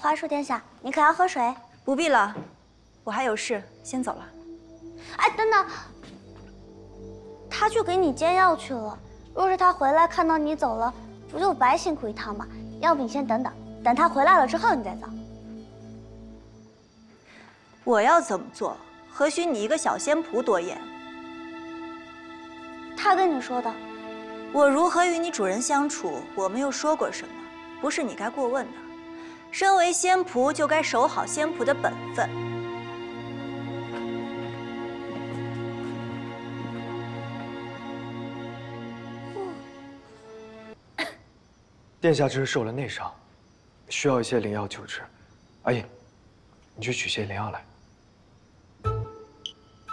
花树殿下，你可要喝水？不必了，我还有事，先走了。哎，等等，他去给你煎药去了。若是他回来看到你走了，不就白辛苦一趟吗？要不你先等等，等他回来了之后你再走。我要怎么做，何须你一个小仙仆多言？他跟你说的。 我如何与你主人相处，我没有说过什么，不是你该过问的。身为仙仆，就该守好仙仆的本分。殿下这是受了内伤，需要一些灵药救治。阿印，你去取些灵药来。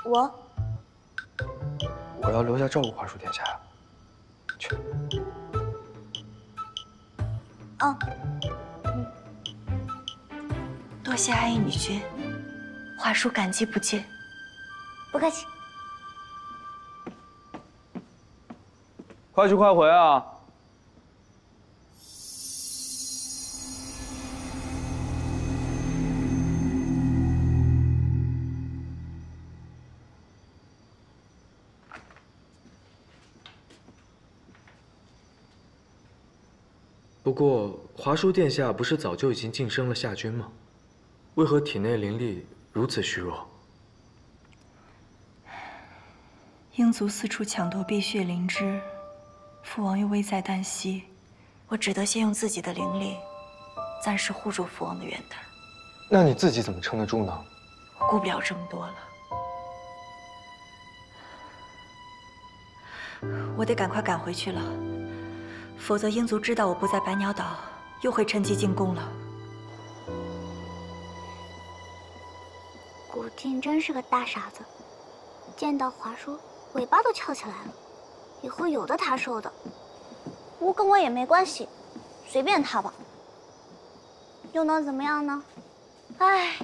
我要留下照顾花树殿下呀。 去。哦，多谢阿姨女君，花叔感激不尽。不客气。快去快回啊！不过，华叔殿下不是早就已经晋升了夏君吗？为何体内灵力如此虚弱？鹰族四处抢夺碧血灵芝，父王又危在旦夕，我只得先用自己的灵力，暂时护住父王的元丹。那你自己怎么撑得住呢？我顾不了这么多了，我得赶快赶回去了。 否则，鹰族知道我不在白鸟岛，又会趁机进攻了。古静真是个大傻子，见到华叔，尾巴都翘起来了。以后有的他受的，不过跟我也没关系，随便他吧。又能怎么样呢？唉。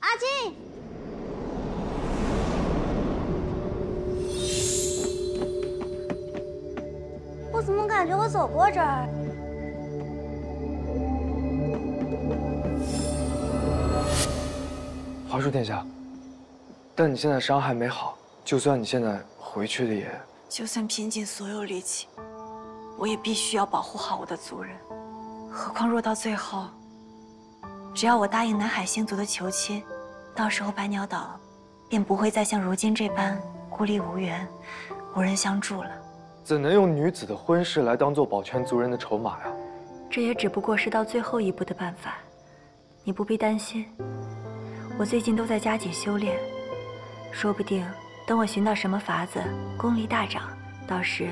阿静。 怎么感觉我走过这儿？华叔殿下，但你现在伤还没好，就算你现在回去的也……就算拼尽所有力气，我也必须要保护好我的族人。何况若到最后，只要我答应南海星族的求亲，到时候白鸟岛便不会再像如今这般孤立无援、无人相助了。 怎能用女子的婚事来当做保全族人的筹码呀？这也只不过是到最后一步的办法，你不必担心。我最近都在加紧修炼，说不定等我寻到什么法子，功力大涨，到时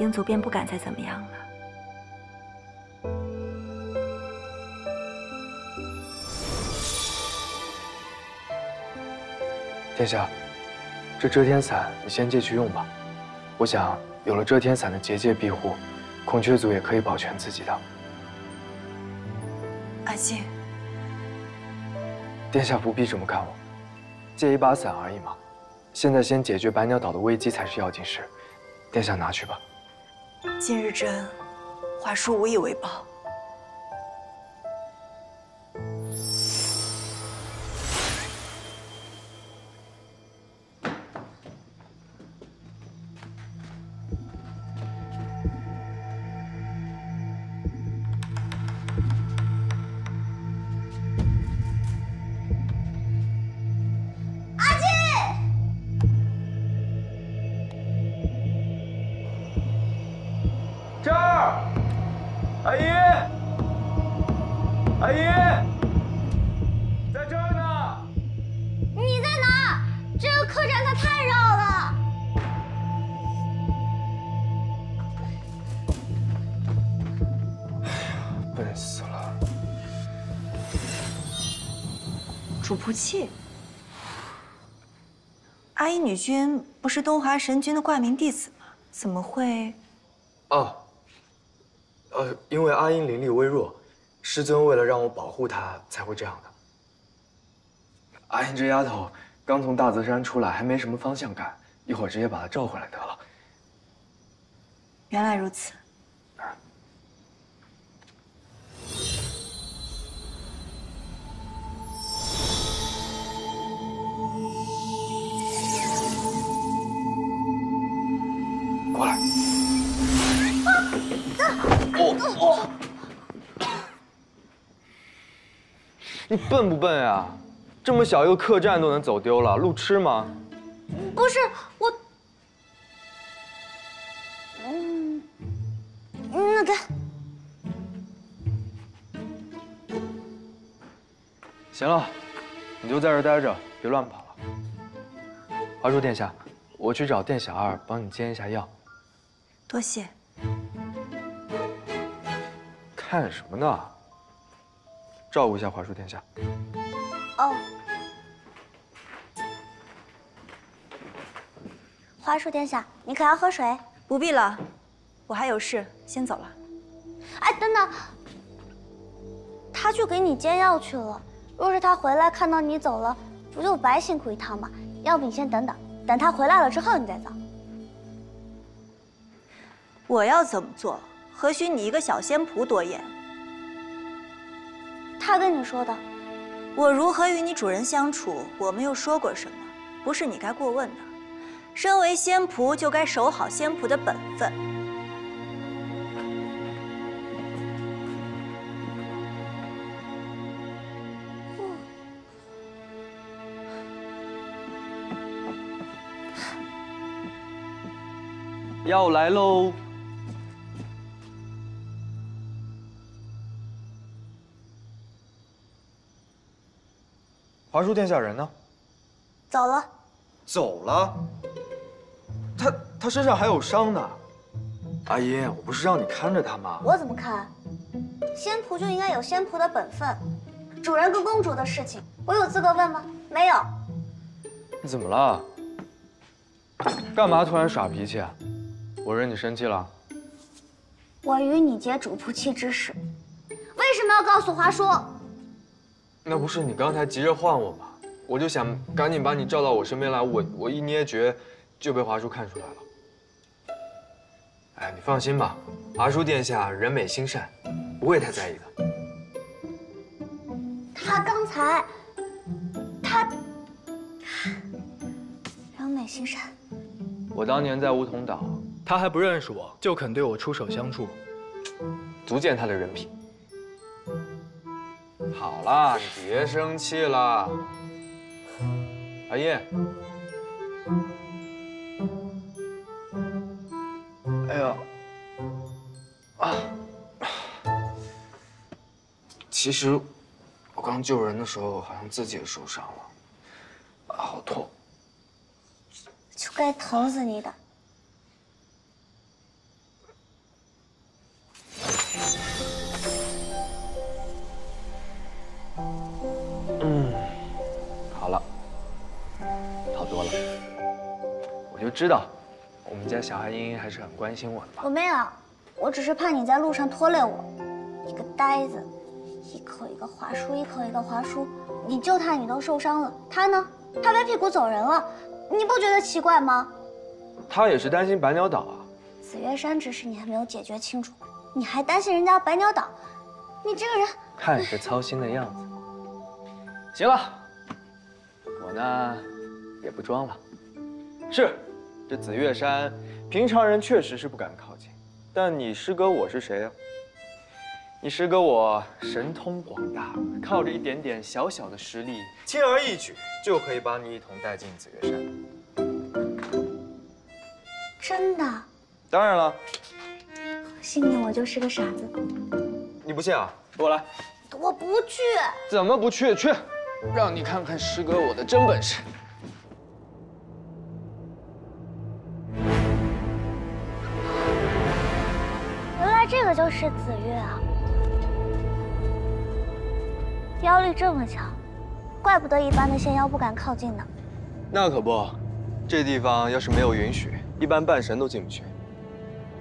鹰族便不敢再怎么样了。殿下，这遮天伞你先借去用吧，我想。 有了遮天伞的结界庇护，孔雀族也可以保全自己的。阿静，殿下不必这么看我，借一把伞而已嘛。现在先解决白鸟岛的危机才是要紧事，殿下拿去吧。今日之恩，华叔无以为报。 不弃，阿姨女君不是东华神君的挂名弟子吗？怎么会？哦，因为阿英灵力微弱，师尊为了让我保护她，才会这样的。阿英这丫头刚从大泽山出来，还没什么方向感，一会儿直接把她召回来得了。原来如此。过来。哦哦！你笨不笨呀？这么小一个客栈都能走丢了，路痴吗？不是我。 那个，行了，你就在这待着，别乱跑了。华叔殿下，我去找店小二帮你煎一下药。多谢。看什么呢？照顾一下华叔殿下。哦。华叔殿下，你可要喝水？不必了。 我还有事，先走了。哎，等等，他去给你煎药去了。若是他回来看到你走了，不就白辛苦一趟吗？要不你先等等，等他回来了之后你再走。我要怎么做，何须你一个小仙仆多言？他跟你说的。我如何与你主人相处，我没有说过什么，不是你该过问的。身为仙仆，就该守好仙仆的本分。 药来喽！华叔殿下人呢？走了。走了？他身上还有伤呢。阿音，我不是让你看着他吗？我怎么看？仙仆就应该有仙仆的本分。主人跟公主的事情，我有资格问吗？没有。你怎么了？干嘛突然耍脾气啊？ 我惹你生气了？我与你解主仆妻之事，为什么要告诉华叔？那不是你刚才急着唤我吗？我就想赶紧把你召到我身边来，我一捏诀就被华叔看出来了。哎，你放心吧，华叔殿下人美心善，不会太在意的。他人美心善。我当年在梧桐岛。 他还不认识我，就肯对我出手相助，足见他的人品。好啦，你别生气了。阿音，哎呀，啊！其实我刚救人的时候，好像自己也受伤了，啊，好痛！就该疼死你的。 知道，我们家小孩茵茵还是很关心我的嘛。我没有，我只是怕你在路上拖累我。一个呆子，一口一个华叔，一口一个华叔。你救他，你都受伤了，他呢？他拍屁股走人了，你不觉得奇怪吗？他也是担心白鸟岛啊。紫月山之事你还没有解决清楚，你还担心人家白鸟岛？你这个人，看着操心的样子。行了，我呢也不装了，是。 这紫月山，平常人确实是不敢靠近，但你师哥我是谁呀？你师哥我神通广大，靠着一点点小小的实力，轻而易举就可以把你一同带进紫月山。真的？当然了。信你，我就是个傻子。你不信啊？跟我来。我不去。怎么不去？去，让你看看师哥我的真本事。 这个就是紫月啊，妖力这么强，怪不得一般的仙妖不敢靠近呢。那可不，这地方要是没有允许，一般半神都进不去。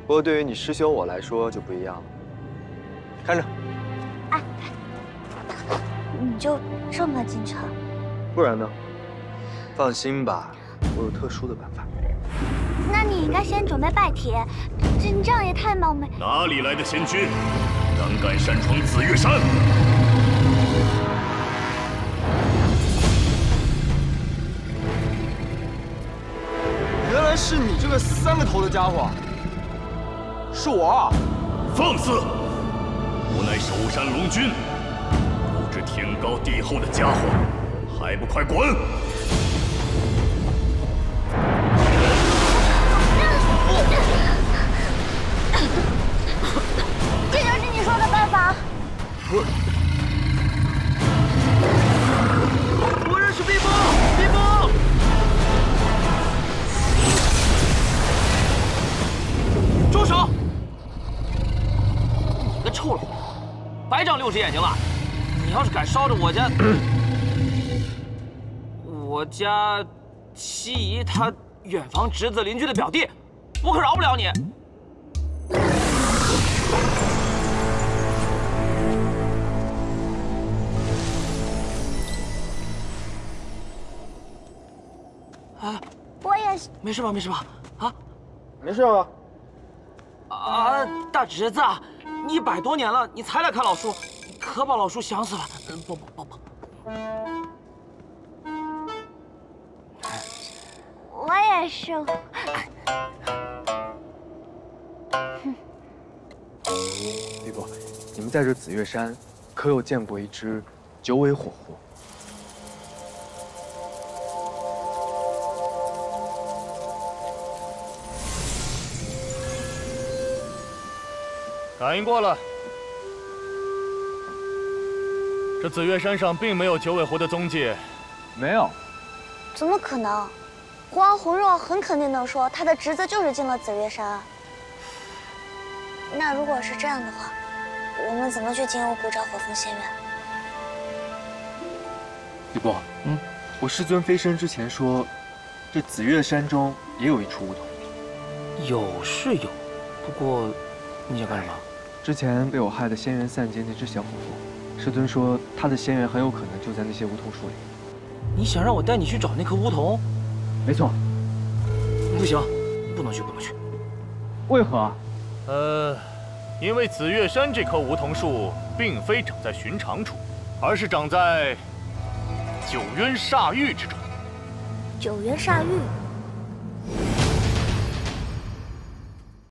不过对于你师兄我来说就不一样了，看着。哎，你就这么进去了？不然呢？放心吧，我有特殊的办法。那。那你应该先准备拜帖，你这样也太冒昧。哪里来的贤君，胆敢擅闯紫玉山！ 原来是你这个三个头的家伙，是我！放肆！我乃守山龙君，不知天高地厚的家伙，还不快滚！这就是你说的办法？我认识冰崩，冰崩。 住手！你个臭老头，白长60眼睛了！你要是敢烧着我家，我家七姨她远房侄子邻居的表弟，我可饶不了你！啊，我也是。没事吧？没事吧？啊，没事吧？ 啊，大侄子，你100多年了，你才来看老叔，可把老叔想死了。不。我也是。李伯，你们在这紫月山，可有见过一只九尾火狐？ 反应过了，这紫月山上并没有九尾狐的踪迹。没有？怎么可能？狐王狐若很肯定地说，他的侄子就是进了紫月山。那如果是这样的话，我们怎么去金幽谷找火凤仙缘？李波，我师尊飞升之前说，这紫月山中也有一处梧桐。有是有，不过你想干什么？ 之前被我害的仙缘散尽那只小火狐，师尊说他的仙缘很有可能就在那些梧桐树里。你想让我带你去找那棵梧桐？没错。不行，不能去。为何？因为紫月山这棵梧桐树并非长在寻常处，而是长在九渊煞域之中。九渊煞域。